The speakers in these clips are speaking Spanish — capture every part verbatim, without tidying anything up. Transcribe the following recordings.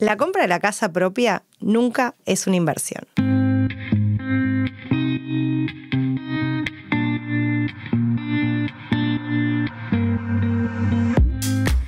La compra de la casa propia nunca es una inversión.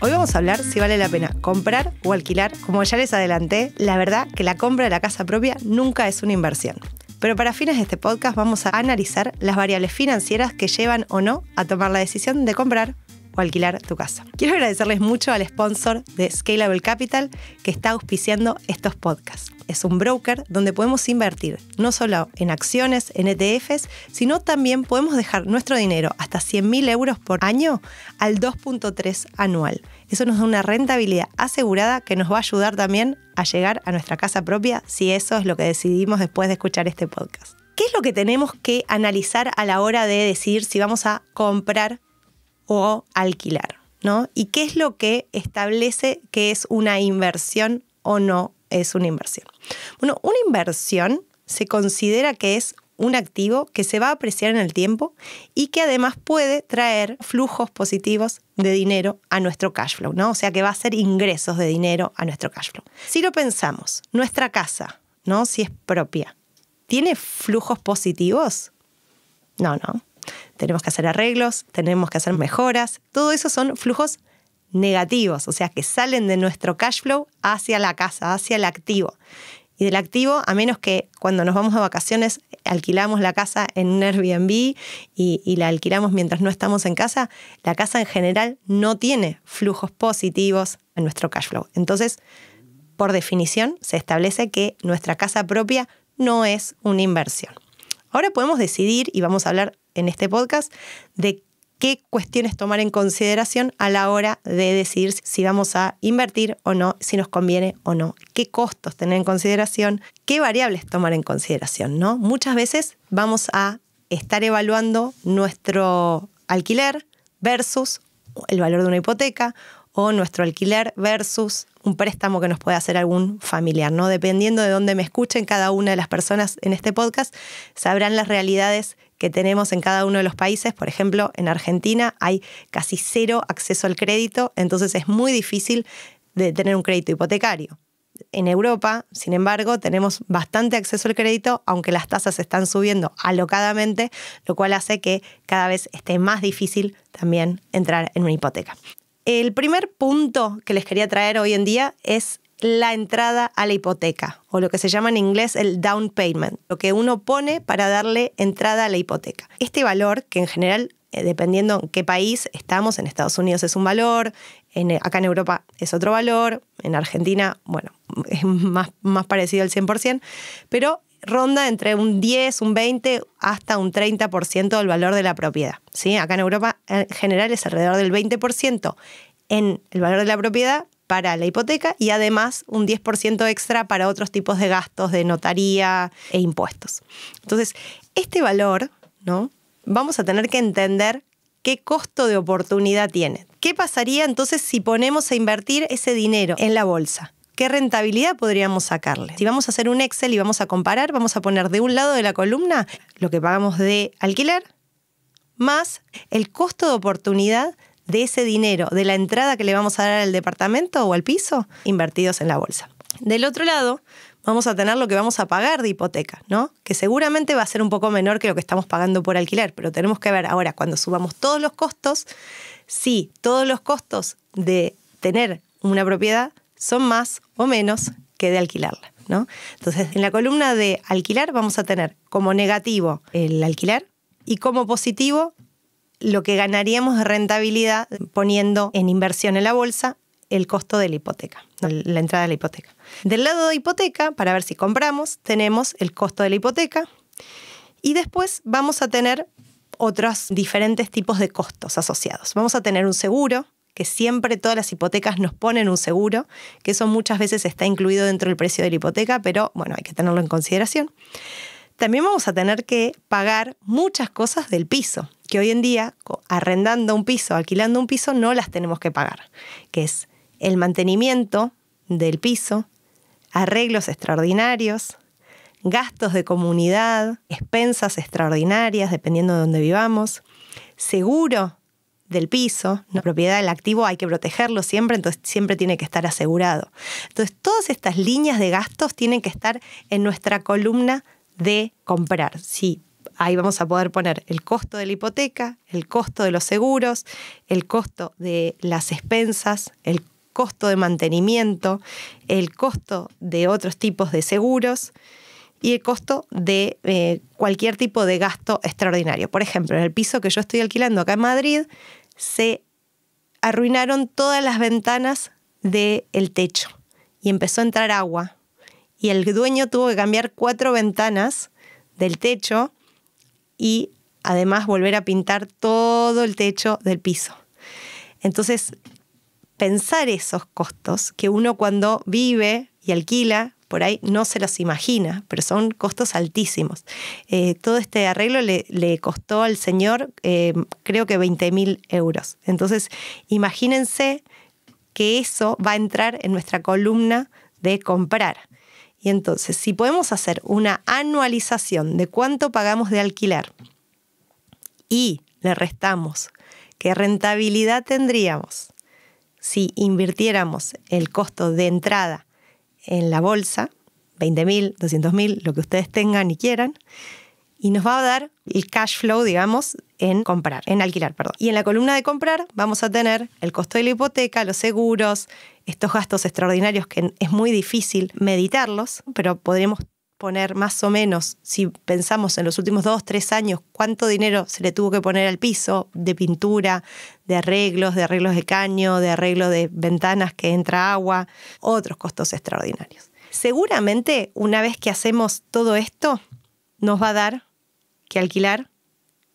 Hoy vamos a hablar si vale la pena comprar o alquilar. Como ya les adelanté, la verdad que la compra de la casa propia nunca es una inversión. Pero para fines de este podcast vamos a analizar las variables financieras que llevan o no a tomar la decisión de comprar o alquilar tu casa. Quiero agradecerles mucho al sponsor de Scalable Capital que está auspiciando estos podcasts. Es un broker donde podemos invertir no solo en acciones, en E T Fs, sino también podemos dejar nuestro dinero hasta cien mil euros por año al dos punto tres anual. Eso nos da una rentabilidad asegurada que nos va a ayudar también a llegar a nuestra casa propia si eso es lo que decidimos después de escuchar este podcast. ¿Qué es lo que tenemos que analizar a la hora de decidir si vamos a comprar o alquilar, ¿no? ¿Y qué es lo que establece que es una inversión o no es una inversión? Bueno, una inversión se considera que es un activo que se va a apreciar en el tiempo y que además puede traer flujos positivos de dinero a nuestro cash flow, ¿no? O sea, que va a ser ingresos de dinero a nuestro cash flow. Si lo pensamos, nuestra casa, ¿no? Si es propia, ¿tiene flujos positivos? No, no. Tenemos que hacer arreglos, tenemos que hacer mejoras. Todo eso son flujos negativos, o sea, que salen de nuestro cash flow hacia la casa, hacia el activo. Y del activo, a menos que cuando nos vamos de vacaciones alquilamos la casa en un Airbnb y, y la alquilamos mientras no estamos en casa, la casa en general no tiene flujos positivos en nuestro cash flow. Entonces, por definición, se establece que nuestra casa propia no es una inversión. Ahora podemos decidir, y vamos a hablar en este podcast, de qué cuestiones tomar en consideración a la hora de decidir si vamos a invertir o no, si nos conviene o no, qué costos tener en consideración, qué variables tomar en consideración, ¿no? Muchas veces vamos a estar evaluando nuestro alquiler versus el valor de una hipoteca o nuestro alquiler versus un préstamo que nos puede hacer algún familiar, ¿no? Dependiendo de dónde me escuchen, cada una de las personas en este podcast sabrán las realidades que tenemos en cada uno de los países. Por ejemplo, en Argentina hay casi cero acceso al crédito, entonces es muy difícil de tener un crédito hipotecario. En Europa, sin embargo, tenemos bastante acceso al crédito, aunque las tasas están subiendo alocadamente, lo cual hace que cada vez esté más difícil también entrar en una hipoteca. El primer punto que les quería traer hoy en día es la entrada a la hipoteca, o lo que se llama en inglés el down payment, lo que uno pone para darle entrada a la hipoteca. Este valor, que en general, dependiendo en qué país estamos, en Estados Unidos es un valor, en, acá en Europa es otro valor, en Argentina, bueno, es más, más parecido al cien por ciento, pero ronda entre un diez, un veinte hasta un treinta por ciento del valor de la propiedad, ¿sí? Acá en Europa en general es alrededor del veinte por ciento en el valor de la propiedad para la hipoteca y además un diez por ciento extra para otros tipos de gastos de notaría e impuestos. Entonces, este valor, ¿no? Vamos a tener que entender qué costo de oportunidad tiene. ¿Qué pasaría entonces si ponemos a invertir ese dinero en la bolsa? ¿Qué rentabilidad podríamos sacarle? Si vamos a hacer un Excel y vamos a comparar, vamos a poner de un lado de la columna lo que pagamos de alquiler más el costo de oportunidad de ese dinero, de la entrada que le vamos a dar al departamento o al piso, invertidos en la bolsa. Del otro lado, vamos a tener lo que vamos a pagar de hipoteca, ¿no? Que seguramente va a ser un poco menor que lo que estamos pagando por alquiler, pero tenemos que ver ahora, cuando subamos todos los costos, si todos los costos de tener una propiedad son más o menos que de alquilarla, ¿no? Entonces, en la columna de alquilar vamos a tener como negativo el alquiler y como positivo lo que ganaríamos de rentabilidad poniendo en inversión en la bolsa el costo de la hipoteca, la entrada de la hipoteca. Del lado de hipoteca, para ver si compramos, tenemos el costo de la hipoteca y después vamos a tener otros diferentes tipos de costos asociados. Vamos a tener un seguro, que siempre todas las hipotecas nos ponen un seguro, que eso muchas veces está incluido dentro del precio de la hipoteca, pero bueno, hay que tenerlo en consideración. También vamos a tener que pagar muchas cosas del piso, que hoy en día, arrendando un piso, alquilando un piso, no las tenemos que pagar, que es el mantenimiento del piso, arreglos extraordinarios, gastos de comunidad, expensas extraordinarias, dependiendo de dónde vivamos, seguro del piso, la propiedad del activo hay que protegerlo siempre, entonces siempre tiene que estar asegurado. Entonces todas estas líneas de gastos tienen que estar en nuestra columna de comprar. Sí, ahí vamos a poder poner el costo de la hipoteca, el costo de los seguros, el costo de las expensas, el costo de mantenimiento, el costo de otros tipos de seguros y el costo de eh, cualquier tipo de gasto extraordinario. Por ejemplo, en el piso que yo estoy alquilando acá en Madrid, se arruinaron todas las ventanas del techo y empezó a entrar agua. Y el dueño tuvo que cambiar cuatro ventanas del techo y además volver a pintar todo el techo del piso. Entonces, pensar esos costos que uno cuando vive y alquila, por ahí no se los imagina, pero son costos altísimos. Eh, todo este arreglo le, le costó al señor eh, creo que veinte mil euros. Entonces, imagínense que eso va a entrar en nuestra columna de comprar. Y entonces, si podemos hacer una anualización de cuánto pagamos de alquiler y le restamos qué rentabilidad tendríamos si invirtiéramos el costo de entrada en la bolsa, veinte mil, doscientos mil, lo que ustedes tengan y quieran, y nos va a dar el cash flow, digamos, en comprar, en alquilar, perdón. Y en la columna de comprar vamos a tener el costo de la hipoteca, los seguros, estos gastos extraordinarios que es muy difícil meditarlos, pero podríamos poner más o menos, si pensamos en los últimos dos, tres años, cuánto dinero se le tuvo que poner al piso de pintura, de arreglos, de arreglos de caño, de arreglo de ventanas que entra agua, otros costos extraordinarios. Seguramente una vez que hacemos todo esto, nos va a dar que alquilar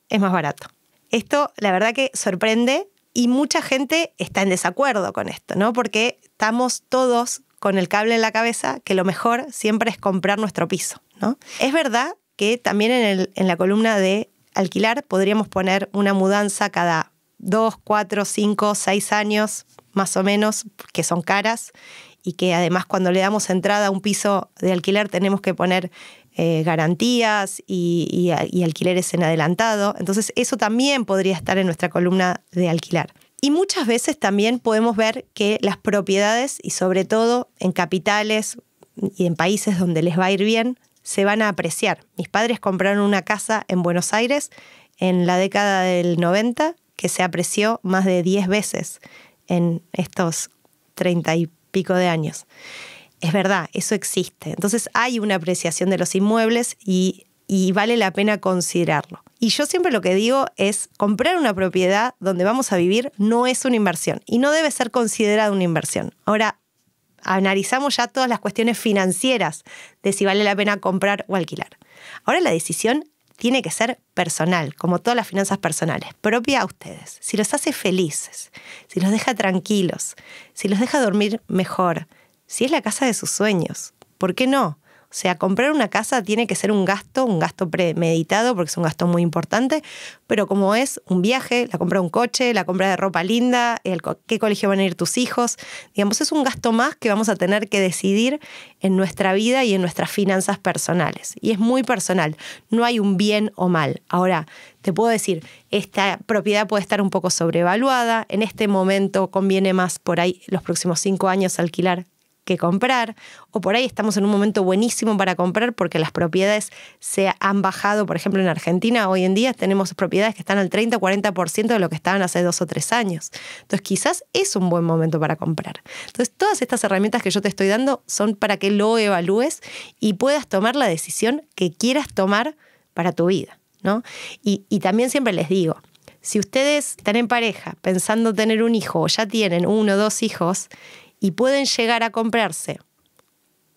es más barato. Esto la verdad que sorprende y mucha gente está en desacuerdo con esto, ¿no? Porque estamos todos con el cable en la cabeza, que lo mejor siempre es comprar nuestro piso, ¿no? Es verdad que también en, el, en la columna de alquilar podríamos poner una mudanza cada dos, cuatro, cinco, seis años, más o menos, que son caras, y que además cuando le damos entrada a un piso de alquiler tenemos que poner eh, garantías y, y, y alquileres en adelantado. Entonces eso también podría estar en nuestra columna de alquilar. Y muchas veces también podemos ver que las propiedades, y sobre todo en capitales y en países donde les va a ir bien, se van a apreciar. Mis padres compraron una casa en Buenos Aires en la década del noventa que se apreció más de diez veces en estos treinta y pico de años. Es verdad, eso existe. Entonces hay una apreciación de los inmuebles y, y vale la pena considerarlo. Y yo siempre lo que digo es, comprar una propiedad donde vamos a vivir no es una inversión y no debe ser considerada una inversión. Ahora, analizamos ya todas las cuestiones financieras de si vale la pena comprar o alquilar. Ahora la decisión tiene que ser personal, como todas las finanzas personales, propia a ustedes. Si los hace felices, si los deja tranquilos, si los deja dormir mejor, si es la casa de sus sueños, ¿por qué no? O sea, comprar una casa tiene que ser un gasto, un gasto premeditado, porque es un gasto muy importante, pero como es un viaje, la compra de un coche, la compra de ropa linda, el co- qué colegio van a ir tus hijos, digamos, es un gasto más que vamos a tener que decidir en nuestra vida y en nuestras finanzas personales. Y es muy personal, no hay un bien o mal. Ahora, te puedo decir, esta propiedad puede estar un poco sobrevaluada, en este momento conviene más por ahí los próximos cinco años alquilar que comprar, o por ahí estamos en un momento buenísimo para comprar porque las propiedades se han bajado. Por ejemplo, en Argentina hoy en día tenemos propiedades que están al treinta o cuarenta por ciento de lo que estaban hace dos o tres años. Entonces quizás es un buen momento para comprar. Entonces todas estas herramientas que yo te estoy dando son para que lo evalúes y puedas tomar la decisión que quieras tomar para tu vida, ¿no? Y, y también siempre les digo, si ustedes están en pareja pensando tener un hijo o ya tienen uno o dos hijos, y pueden llegar a comprarse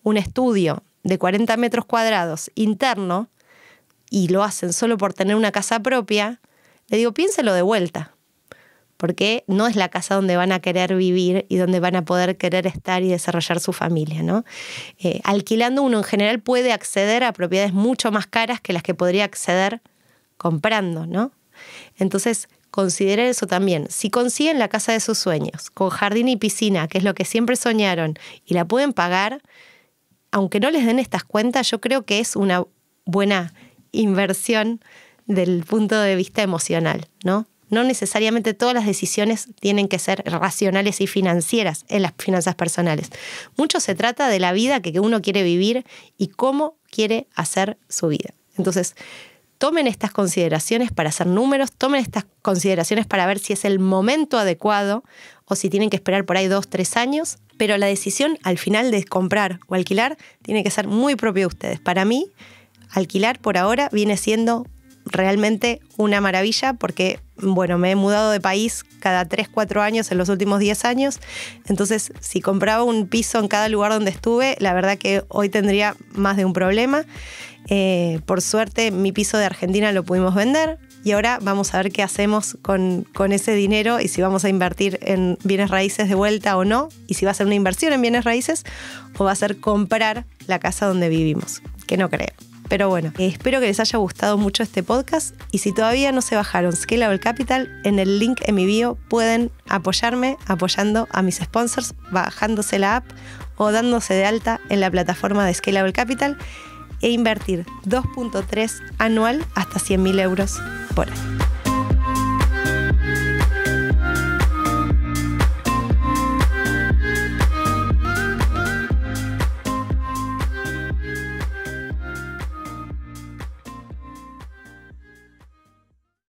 un estudio de cuarenta metros cuadrados interno y lo hacen solo por tener una casa propia, le digo, piénselo de vuelta, porque no es la casa donde van a querer vivir y donde van a poder querer estar y desarrollar su familia, ¿no? Eh, alquilando uno en general puede acceder a propiedades mucho más caras que las que podría acceder comprando, ¿no? Entonces, consideren eso también. Si consiguen la casa de sus sueños, con jardín y piscina, que es lo que siempre soñaron, y la pueden pagar, aunque no les den estas cuentas, yo creo que es una buena inversión del punto de vista emocional, ¿no? No necesariamente todas las decisiones tienen que ser racionales y financieras en las finanzas personales. Mucho se trata de la vida que uno quiere vivir y cómo quiere hacer su vida. Entonces, tomen estas consideraciones para hacer números, tomen estas consideraciones para ver si es el momento adecuado o si tienen que esperar por ahí dos, tres años. Pero la decisión al final de comprar o alquilar tiene que ser muy propia de ustedes. Para mí, alquilar por ahora viene siendo realmente una maravilla porque, bueno, me he mudado de país cada tres, cuatro años en los últimos diez años. Entonces, si compraba un piso en cada lugar donde estuve, la verdad que hoy tendría más de un problema. Eh, por suerte, mi piso de Argentina lo pudimos vender y ahora vamos a ver qué hacemos con, con ese dinero y si vamos a invertir en bienes raíces de vuelta o no, y si va a ser una inversión en bienes raíces o va a ser comprar la casa donde vivimos, que no creo. Pero bueno, espero que les haya gustado mucho este podcast y si todavía no se bajaron Scalable Capital, en el link en mi bio pueden apoyarme apoyando a mis sponsors, bajándose la app o dándose de alta en la plataforma de Scalable Capital e invertir dos punto tres anual hasta cien mil euros por año.